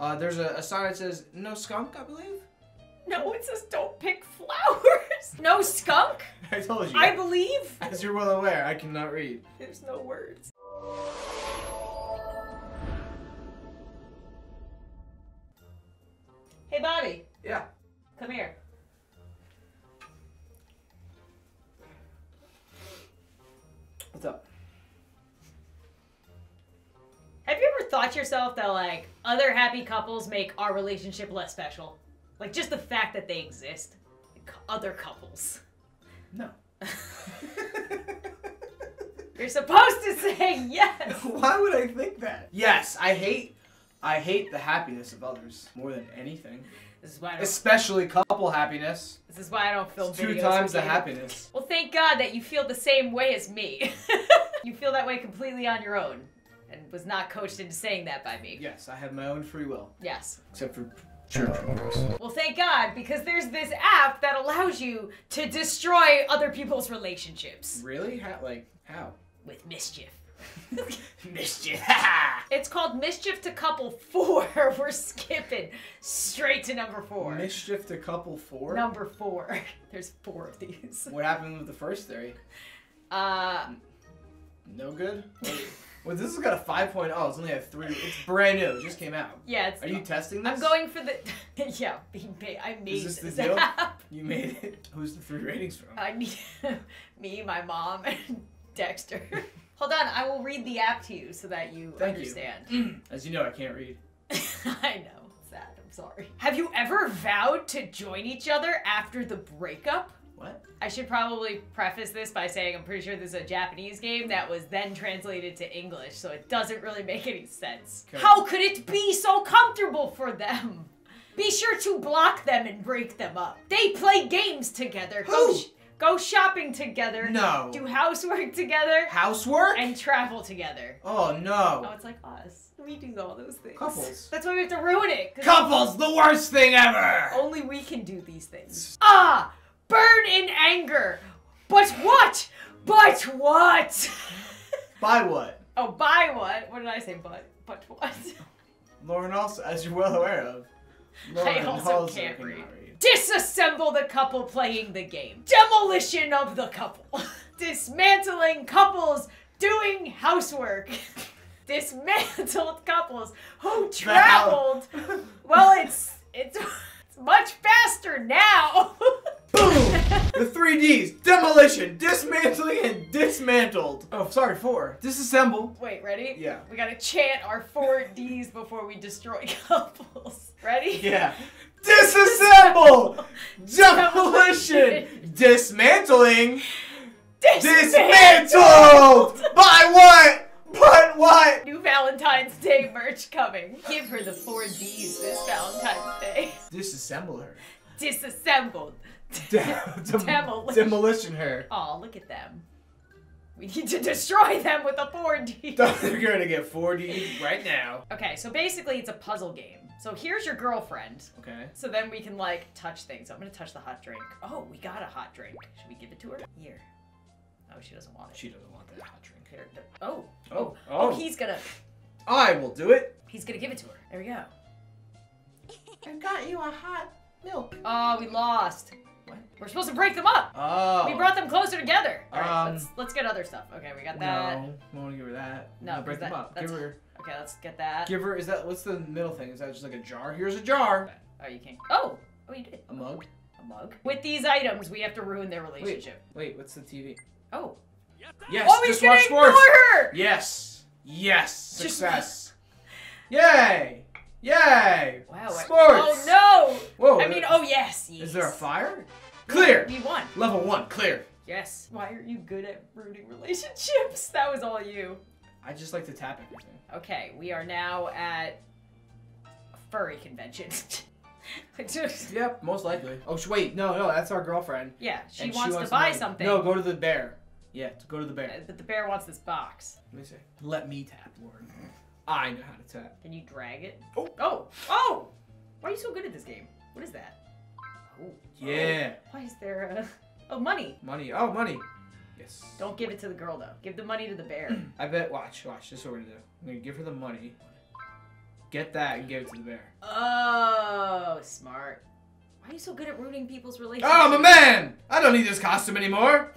There's a sign that says, no skunk, I believe? No, it says don't pick flowers. No skunk? I told you. I believe. As you're well aware, I cannot read. There's no words. Hey, Bobby. Yeah? Come here. What's up? Have you ever thought to yourself that, like, other happy couples make our relationship less special? Like, just the fact that they exist. Like, other couples. No. You're supposed to say yes! Why would I think that? Yes, I hate the happiness of others more than anything. This is why I don't, especially couple happiness. This is why I don't film videos. Two times the happiness. Well, thank God that you feel the same way as me. You feel that way completely on your own. And was not coached into saying that by me. Yes, I have my own free will. Yes. Except for church members. Well, thank God, because there's this app that allows you to destroy other people's relationships. Really? How, like, how? With mischief. Mischief. It's called Mischief to Couple 4. We're skipping straight to number 4. Mischief to Couple 4? Number 4. There's 4 of these. What happened with the first three? No good? Well, this has got a 5.0. It's only a 3. It's brand new. It just came out. Yeah. It's, are you testing this? I'm going for the... Yeah. I made this. Is this the deal? You made it. Who's the 3 ratings from? Me, my mom, and Dexter. Hold on. I will read the app to you so that you understand. You. As you know, I can't read. I know. It's sad. I'm sorry. Have you ever vowed to join each other after the breakup? What? I should probably preface this by saying I'm pretty sure this is a Japanese game that was then translated to English, so it doesn't really make any sense. Okay. How could it be so comfortable for them? Be sure to block them and break them up. They play games together. Who? Go shopping together. No. Do housework together. Housework? And travel together. Oh, no. Oh, it's like us. We do all those things. Couples. That's why we have to ruin it. Couples, the worst thing ever. Only we can do these things. Ah! Burn in anger! But what? But what? By what? Oh, by what? What did I say, but what? Lauren also, as you're well aware of, Lauren also can't read. Disassemble the couple playing the game. Demolition of the couple. Dismantling couples doing housework. Dismantled couples who traveled. Well, it's much faster now. Boom! The 3 Ds. Demolition, dismantling, and dismantled. Oh, sorry, 4. Disassemble. Wait, ready? Yeah. We gotta chant our 4 Ds before we destroy couples. Ready? Yeah. Disassemble! Demolition! Dismantling! Dismantled! By what? But what? New Valentine's Day merch coming. Give her the 4 Ds this Valentine's Day. Disassemble her. Disassembled. Demolition her. Oh, look at them. We need to destroy them with a 4D. They're gonna get 4D right now. Okay, so basically it's a puzzle game. So here's your girlfriend. Okay. So then we can like touch things. So I'm gonna touch the hot drink. Oh, we got a hot drink. Should we give it to her? Here. Oh, she doesn't want it. She doesn't want that hot drink. Here. Oh. Oh. Oh, he's gonna. I will do it. He's gonna give it to her. There we go. I got you a hot milk. Oh, we lost. What? We're supposed to break them up. Oh. We brought them closer together. All right, let's get other stuff. Okay, we got that. No, we want to give her that. No, break them up. Give her. Okay, let's get that. Give her. Is that? What's the middle thing? Is that just like a jar? Here's a jar. Oh, you can't. Oh. Oh, you did. A mug. A mug. With these items, we have to ruin their relationship. Wait, what's the TV? Oh. Yes. Oh, just watch sports. Her. Yes. Yes. Success. Yay. Yay! Wow. Sports! Oh no! Whoa! I mean, oh yes, yes! Is there a fire? Clear! We won! Level 1, clear! Yes. Why are you good at ruining relationships? That was all you. I just like to tap everything. Okay, we are now at a furry convention. Yep, most likely. Oh, wait, no, that's our girlfriend. Yeah, she wants to buy something. No, go to the bear. Yeah, go to the bear. But the bear wants this box. Let me see. Let me tap, Lauren. I know how to tap. Can you drag it? Oh! Oh! Oh! Why are you so good at this game? What is that? Oh. Yeah. Oh. Why is there a... Oh, money. Money. Oh, money. Yes. Don't give it to the girl, though. Give the money to the bear. I bet... Watch. This is what we're going to do. I'm going to give her the money. Get that and give it to the bear. Oh, smart. Why are you so good at ruining people's relationships? Oh, I'm a man! I don't need this costume anymore.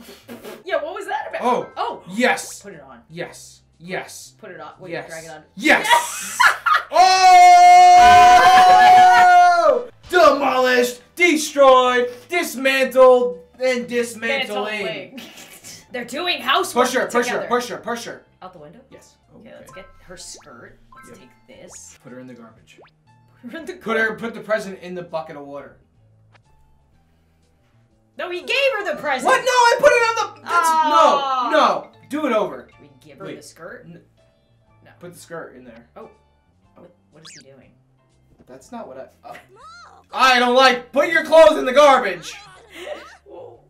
Yeah, what was that about? Oh. Oh. Yes. Put it on. Yes. Yes. Put it on. Wait, yes. Drag it on. Yes. Yes. Oh! Demolished, destroyed, dismantled, and dismantling. They're doing housework. Push her, push her, push her, push her. Out the window? Yes. Okay, let's get her skirt. Let's take this. Put her in the garbage. Put her in the garbage. Put the present in the bucket of water. No, he gave her the present. What? No, I put it on the. That's, oh. No, no. Do it over. Can we give her the skirt? No. Put the skirt in there. Oh. What is he doing? That's not what I. Oh. I don't like. Put your clothes in the garbage. What?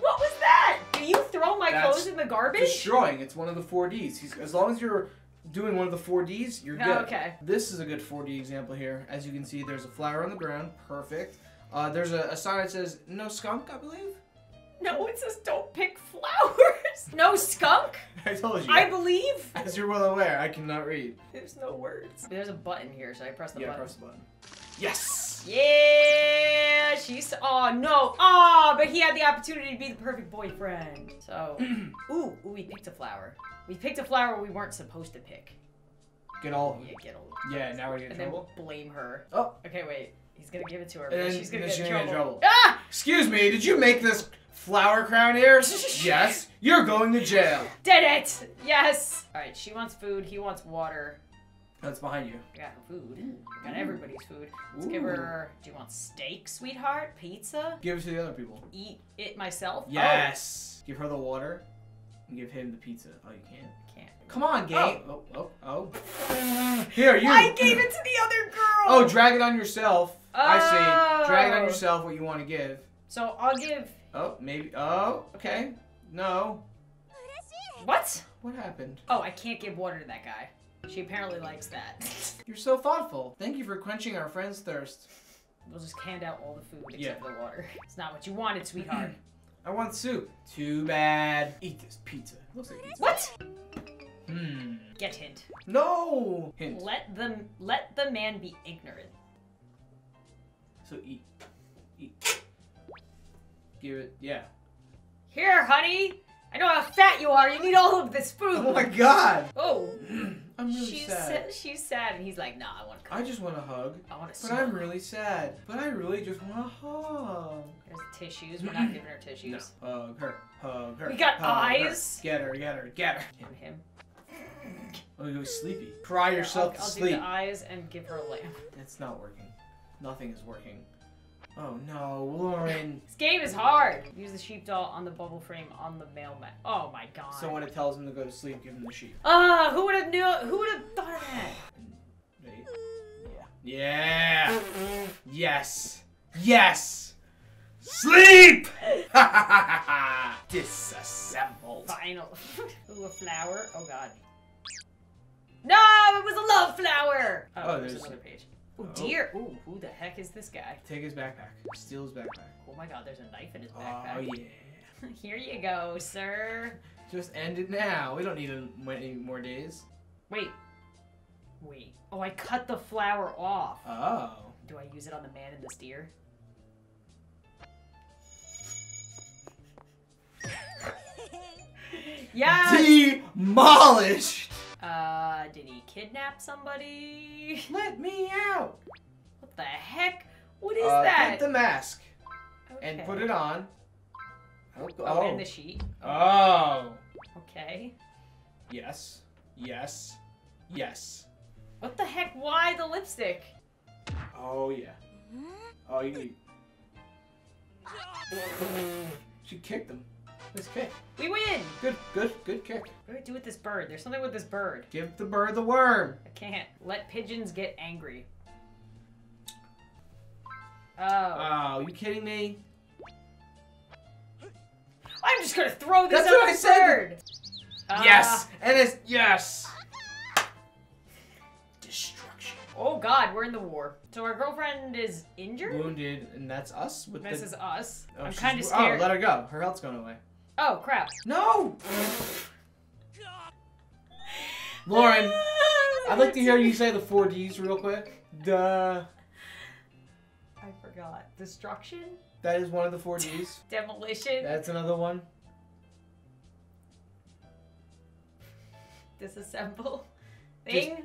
What was that? Do you throw my clothes in the garbage? Destroying. It's one of the 4Ds. As long as you're doing one of the 4Ds, you're good. Okay. This is a good 4D example here. As you can see, there's a flower on the ground. Perfect. There's a sign that says "No skunk," I believe. No, it says "Don't pick flowers." No skunk? I told you. I believe. As you're well aware, I cannot read. There's no words. There's a button here. Should I press the button? Yeah, press the button. Yes! Yeah! She's... Oh, no. Oh, but he had the opportunity to be the perfect boyfriend. So... Ooh, we picked a flower. We picked a flower we weren't supposed to pick. Get all... Yeah, get all... Yeah, now we're getting trouble. And then we'll blame her. Oh. Okay, wait. He's gonna give it to her, but she's gonna get in trouble. Ah! Excuse me, did you make this... Flower crown here? Yes. You're going to jail. Did it! Yes! Alright, she wants food, he wants water. That's behind you. I got food. I got everybody's food. Let's give her... Do you want steak, sweetheart? Pizza? Give it to the other people. Eat it myself? Yes! Oh. Give her the water and give him the pizza. Oh, you can't? Can't. Come on, game! Oh, oh, oh. Oh. Here, you... I gave it to the other girl! Oh, drag it on yourself. Oh. I see. Drag it on yourself what you want to give. So, I'll give... Oh, maybe. Oh, okay. No. What? What happened? Oh, I can't give water to that guy. She apparently likes that. You're so thoughtful. Thank you for quenching our friend's thirst. We'll just hand out all the food except the water. It's not what you wanted, sweetheart. I want soup. Too bad. Eat this pizza. Looks like pizza. What? Hmm. Get hint. No. Hint. Let the man be ignorant. So eat. Eat. Give it, Here, honey! I know how fat you are. You need all of this food. Oh my god! Oh. I'm really sad. She's sad, and he's like, nah, I want to come. I just want a hug. I want to smile. But I'm really sad. But I really just want a hug. There's tissues. We're not giving her tissues. No. Hug her. Hug her. We got eyes. Her. Get her, get her, get her. And him. Oh, you're sleepy. Cry yourself to sleep. I'll do the eyes and give her a lamp. It's not working. Nothing is working. Oh no, Lauren. This game is hard. Use the sheep doll on the bubble frame on the mailman. Oh my god. So when it tells him to go to sleep, give him the sheep. Who would have knew? Who would have thought of that? Yeah. Yeah. Yes. Yes. Sleep. Disassembled. Final. Ooh, a flower. Oh god. No, it was a love flower. Oh, there's another page. Oh, dear. Ooh, who the heck is this guy? Take his backpack. Steal his backpack. Oh my god, there's a knife in his backpack. Oh, yeah. Here you go, sir. Just end it now. We don't need any more days. Wait. Wait. Oh, I cut the flower off. Oh. Do I use it on the man and the steer? Yes! Demolished! Did he kidnap somebody? Let me out! What the heck? What is that? Get the mask and put it on. Oh, and the sheet. Oh. Okay. Yes. Yes. Yes. What the heck? Why the lipstick? Oh, yeah. Oh, you. She kicked him. This kick. We win! Good, good, good kick. What do I do with this bird? There's something with this bird. Give the bird the worm. I can't. Let pigeons get angry. Oh. Oh, you kidding me? I'm just gonna throw this at the bird! Yes! And it's, yes! Destruction. Oh god, we're in the war. So our girlfriend is injured? Wounded, and that's us? With this is us. Oh, I'm kinda scared. Oh, let her go. Her health's going away. Oh, crap. No! Lauren, I'd like to hear you say the 4 Ds real quick. Duh. I forgot. Destruction? That is one of the 4 Ds. Demolition? That's another one. Disassemble? Thing?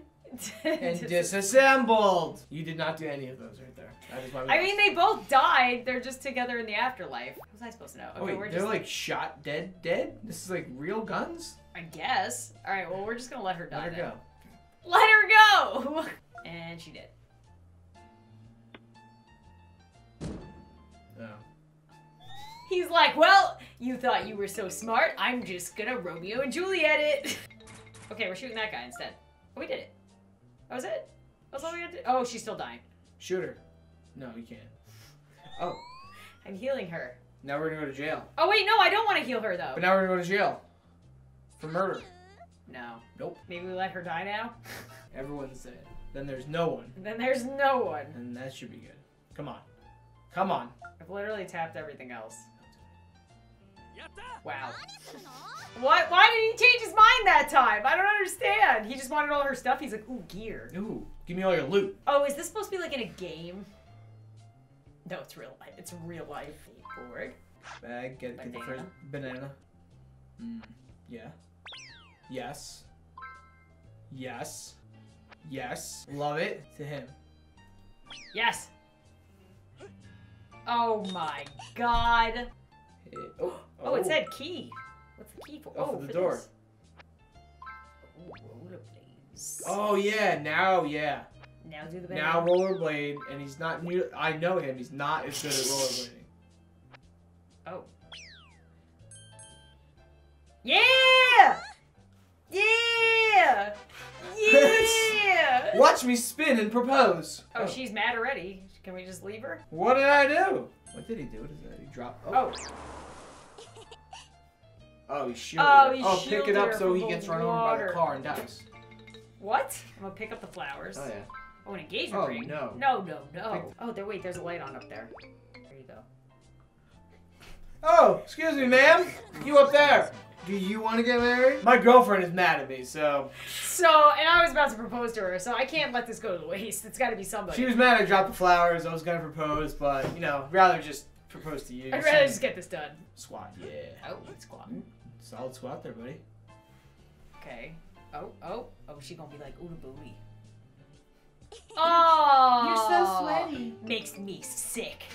And disassembled. You did not do any of those right there. That is why we lost. I mean, they both died. They're just together in the afterlife. What was I supposed to know? Okay, oh, wait, we're just like shot dead, dead? This is like real guns? I guess. All right, well, we're just going to let her die. Let her go. Let her go! And she did. Oh. He's like, well, you thought you were so smart. I'm just going to Romeo and Juliet it. Okay, we're shooting that guy instead. Oh, we did it. That was it? That's all we had to do? Oh, she's still dying. Shoot her. No, you can't. Oh. I'm healing her. Now we're going to go to jail. Oh, wait, no, I don't want to heal her, though. But now we're going to go to jail. For murder. No. Nope. Maybe we let her die now? Everyone's dead. Then there's no one. Then there's no one. And that should be good. Come on. Come on. I've literally tapped everything else. Wow. What? Why did he change his mind that time? I don't understand. He just wanted all her stuff. He's like, ooh, gear. Ooh, give me all your loot. Oh, is this supposed to be like in a game? No, it's real life. It's real life. Forward. Bag, get the first banana. Mm. Yeah. Yes. Yes. Yes. Love it. To him. Yes. Oh my god. Oh. Oh, it said key. What's the key for? Oh, for the door. Oh, rollerblades. Oh, yeah. Now, yeah. Now do the best. Now rollerblade, and he's not new. I know him. He's not as good at rollerblading. Oh. Yeah! Yeah! Yeah! Watch me spin and propose. Oh, oh, she's mad already. Can we just leave her? What did I do? What did he do? What is that? He dropped. Oh. Oh, he shielded her. Oh, pick it up so he gets run over by the car and dies. What? I'm gonna pick up the flowers. Oh, yeah. Oh, an engagement ring. Oh, no. No, no, no. Oh, there, wait, there's a light on up there. There you go. Oh, excuse me, ma'am. You up there. Do you want to get married? My girlfriend is mad at me, so. So, and I was about to propose to her, so I can't let this go to waste. It's got to be somebody. She was mad I dropped the flowers. I was going to propose, but, you know, rather just propose to you. I'd rather just get this done. Squat, yeah. Oh, squat. Solid squat there, buddy. Okay. Oh, oh. Oh, she going to be like, ooh, booty. Oh! You're so sweaty. Makes me sick.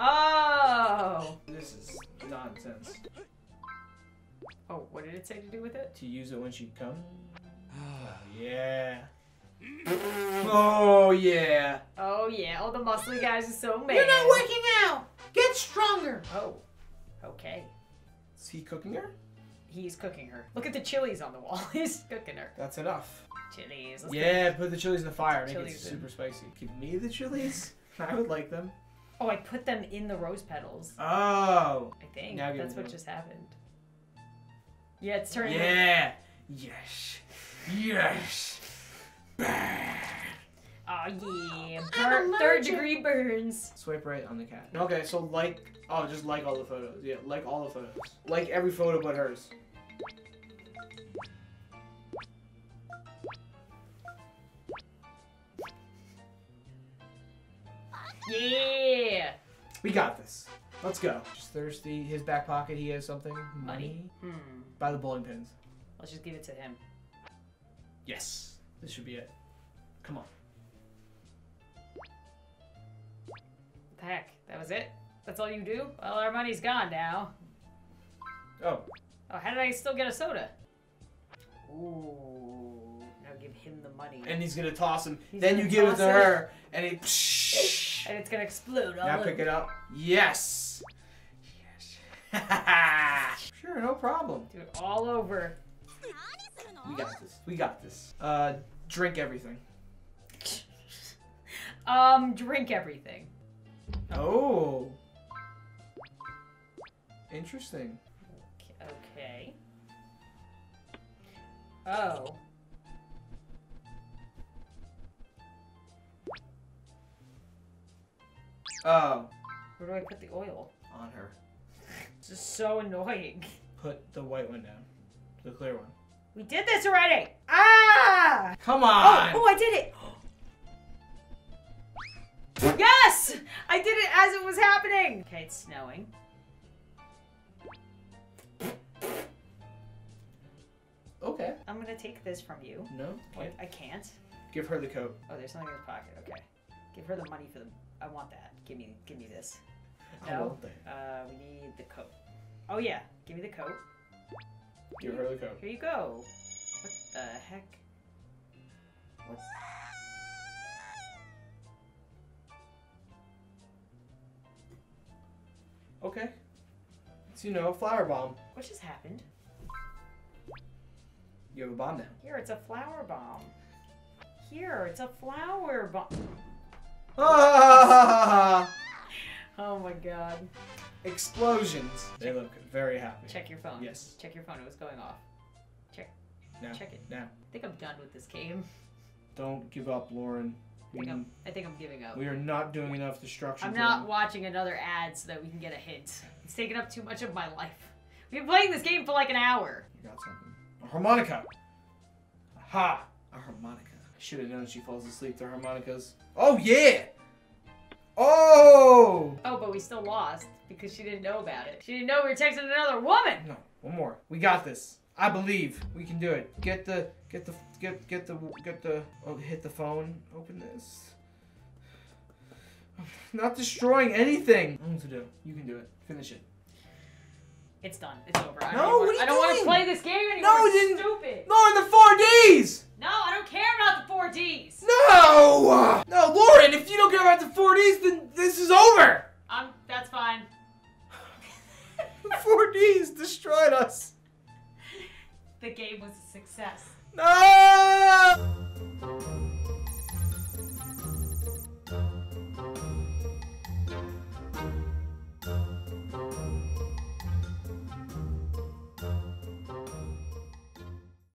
Oh! This is nonsense. Oh, what did it say to do with it? To use it when she'd come. Oh, yeah. Oh, yeah. Oh, yeah. All the muscly guys are so mad. You're not working out. Get stronger. Oh, okay. Is he cooking her? He's cooking her. Look at the chilies on the wall. He's cooking her. That's enough. Chilies. Yeah, put the chilies in the fire. Make it super spicy. Give me the chilies. I would like them. Oh, I put them in the rose petals. Oh. I think that's what just happened. Yeah, it's turning. Yeah. Yes. Yes. Burn. Oh, yeah. Burn, third-degree burns. Swipe right on the cat. Okay, so like... Oh, just like all the photos. Yeah, like all the photos. Like every photo but hers. Yeah. We got this. Let's go. She's thirsty. His back pocket, he has something. Money. Hmm. Buy the bowling pins. Let's just give it to him. Yes. This should be it. Come on. What the heck? That was it? That's all you do? Well, our money's gone now. Oh. Oh, how did I still get a soda? Ooh. Now give him the money. And he's gonna toss him. Then you give it to her, and it... And it's gonna explode. Now pick it up. Yes! Yes. Sure, no problem. Do it all over. We got this. We got this. Drink everything. Drink everything. Oh. Interesting. Okay. Oh. Oh. Where do I put the oil? On her. This is so annoying. Put the white one down. The clear one. We did this already! Ah! Come on! Oh, I did it! Yes! I did it as it was happening! Okay, it's snowing. Okay. I'm gonna take this from you. No, can't. I can't. Give her the coat. Oh, there's something in his pocket. Okay. Give her the money for the... I want that. Give me this. No? I want that. We need the coat. Oh yeah. Give me the coat. Give her the coat. Here you go. What the heck? What? Okay. It's, you know, a flower bomb. What just happened? You have a bomb now. Here, it's a flower bomb. Here, it's a flower bomb. Ah! Oh my god. Explosions. They look very happy. Check your phone. Yes. Check your phone. It was going off. Check. Now. Check it. Now. I think I'm done with this game. Don't give up, Lauren. I think I'm giving up. We are not doing enough destruction. I'm not watching another ad so that we can get a hint. It's taking up too much of my life. We've been playing this game for like an hour. You got something. A harmonica. Aha. A harmonica. I should have known she falls asleep to harmonicas. Oh yeah. Oh! Oh, but we still lost because she didn't know about it. She didn't know we were texting another woman. No, one more. We got this. I believe we can do it. Get the oh, hit the phone. Open this. I'm not destroying anything. I don't know what to do. You can do it. Finish it. It's done. It's over. I don't want to play this game anymore. No, it's stupid. Lauren, the 4Ds! No, I don't care about the 4Ds. No! No, Lauren, if you don't care about the 4Ds, then this is over!